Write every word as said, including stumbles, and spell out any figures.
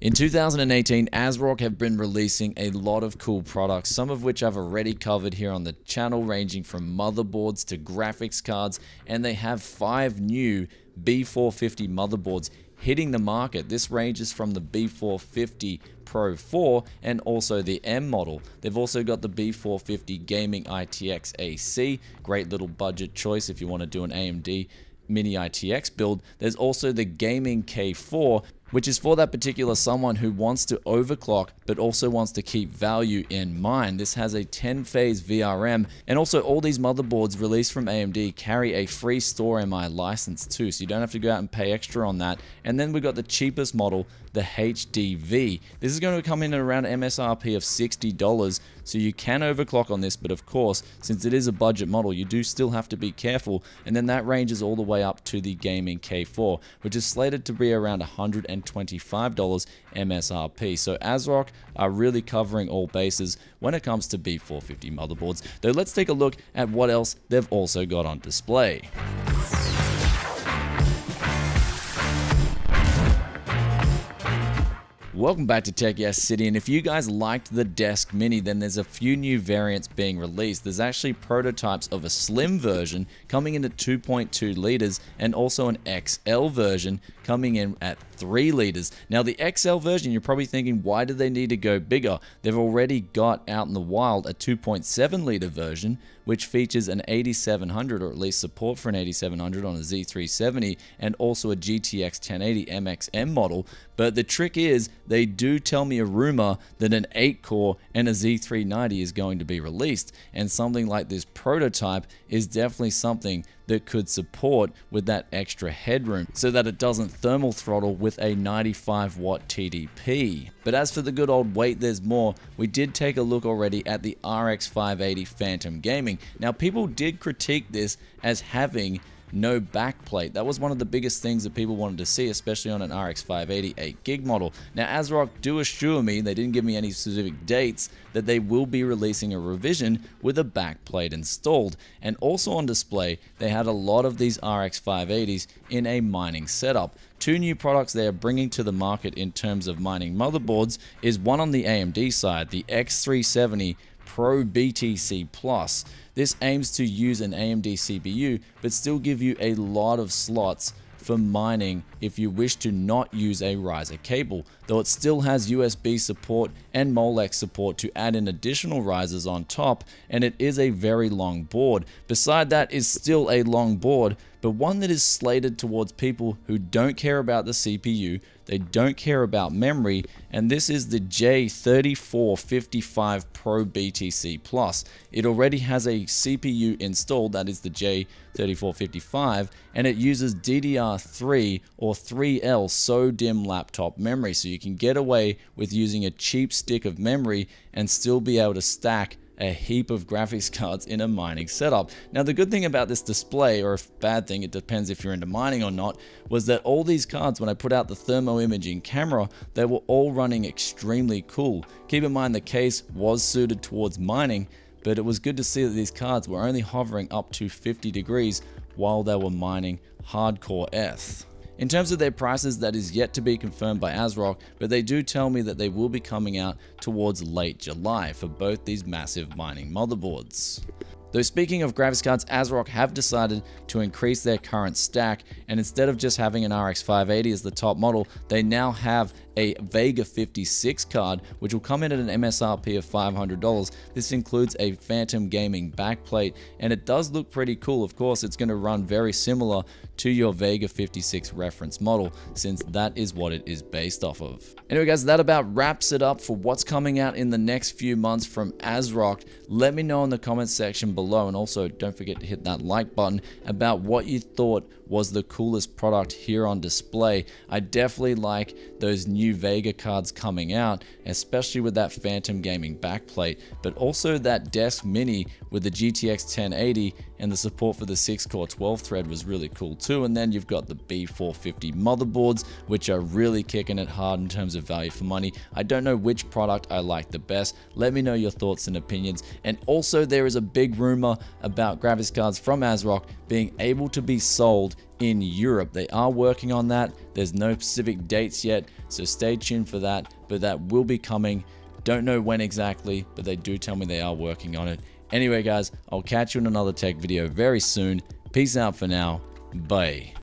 In two thousand eighteen, ASRock have been releasing a lot of cool products, some of which I've already covered here on the channel, ranging from motherboards to graphics cards, and they have five new B four fifty motherboards hitting the market. This ranges from the B four fifty Pro four and also the M model. They've also got the B four fifty Gaming I T X A C, great little budget choice if you want to do an A M D mini I T X build. There's also the Gaming K four, which is for that particular someone who wants to overclock but also wants to keep value in mind. This has a ten phase V R M, and also all these motherboards released from A M D carry a free Store M I license too, so you don't have to go out and pay extra on that. And then we've got the cheapest model, the H D V. This is going to come in at around M S R P of sixty dollars, so you can overclock on this, but of course, since it is a budget model, you do still have to be careful. And then that ranges all the way up to the Gaming K four, which is slated to be around one hundred twenty-five dollars M S R P. So ASRock are really covering all bases when it comes to B four fifty motherboards, though let's take a look at what else they've also got on display. Welcome back to Tech YES City, and if you guys liked the Desk Mini, then there's a few new variants being released. There's actually prototypes of a slim version coming in at two point two liters and also an X L version coming in at three liters. Now the X L version, you're probably thinking, why do they need to go bigger? They've already got out in the wild a two point seven liter version, which features an eighty-seven hundred, or at least support for an eighty-seven hundred on a Z three seventy, and also a G T X ten eighty M X M model. But the trick is, they do tell me a rumor that an eight core and a Z three ninety is going to be released, and something like this prototype is definitely something that could support with that extra headroom so that it doesn't thermal throttle with a ninety-five watt T D P. But as for the good old wait, there's more. We did take a look already at the R X five eighty Phantom Gaming. Now people did critique this as having no backplate. That was one of the biggest things that people wanted to see, especially on an R X five eighty eight gig model. Now ASRock do assure me, they didn't give me any specific dates, that they will be releasing a revision with a backplate installed. And also on display, they had a lot of these R X five eighties in a mining setup. Two new products they are bringing to the market in terms of mining motherboards is one on the A M D side, the X three seventy Pro B T C Plus. This aims to use an A M D C P U, but still give you a lot of slots for mining if you wish to not use a riser cable, though it still has U S B support and Molex support to add in additional risers on top, and it is a very long board. Beside that is still a long board, but one that is slated towards people who don't care about the C P U, they don't care about memory, and this is the J thirty-four fifty-five Pro B T C Plus. It already has a C P U installed, that is the J thirty-four fifty-five, and it uses D D R three or three L SODIMM laptop memory, so you can get away with using a cheap stick of memory and still be able to stack a heap of graphics cards in a mining setup. Now the good thing about this display, or a bad thing, it depends if you're into mining or not, was that all these cards, when I put out the thermo imaging camera, they were all running extremely cool. Keep in mind the case was suited towards mining, but it was good to see that these cards were only hovering up to fifty degrees while they were mining hardcore eth. In terms of their prices, that is yet to be confirmed by ASRock, but they do tell me that they will be coming out towards late July for both these massive mining motherboards. Though speaking of graphics cards, ASRock have decided to increase their current stack, and instead of just having an R X five eighty as the top model, they now have a Vega fifty-six card, which will come in at an M S R P of five hundred dollars. This includes a Phantom Gaming backplate, and it does look pretty cool. Of course, it's going to run very similar to your Vega fifty-six reference model, since that is what it is based off of. Anyway guys, that about wraps it up for what's coming out in the next few months from ASRock. Let me know in the comments section below, and also don't forget to hit that like button, about what you thought was the coolest product here on display. I definitely like those new Vega cards coming out, especially with that Phantom Gaming backplate, but also that Desk Mini with the G T X ten eighty and the support for the six core twelve thread was really cool too. And then you've got the B four fifty motherboards, which are really kicking it hard in terms of value for money. I don't know which product I like the best. Let me know your thoughts and opinions. And also there is a big rumor about graphics cards from ASRock being able to be sold in Europe. They are working on that. There's no specific dates yet, so stay tuned for that, but that will be coming. Don't know when exactly, but they do tell me they are working on it. Anyway guys, I'll catch you in another tech video very soon. Peace out for now. Bye.